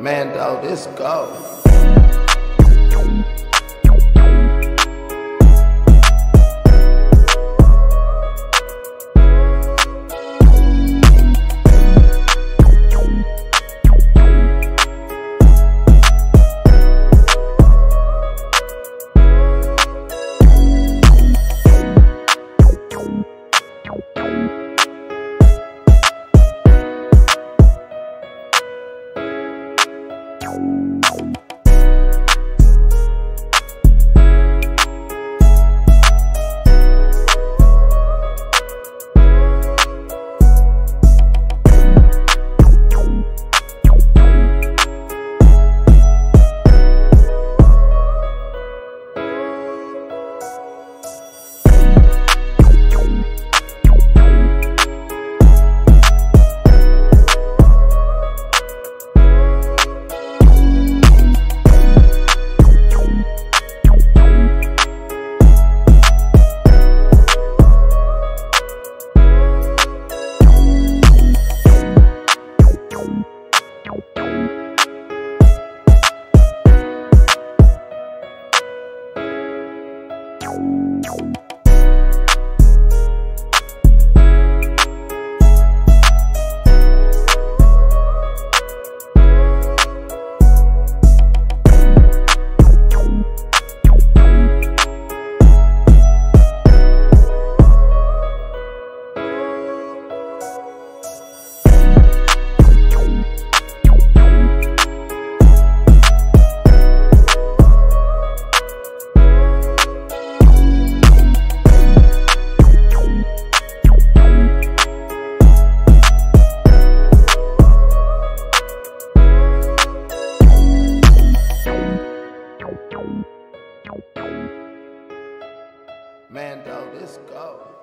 Mando, let's go. Mando, let's go.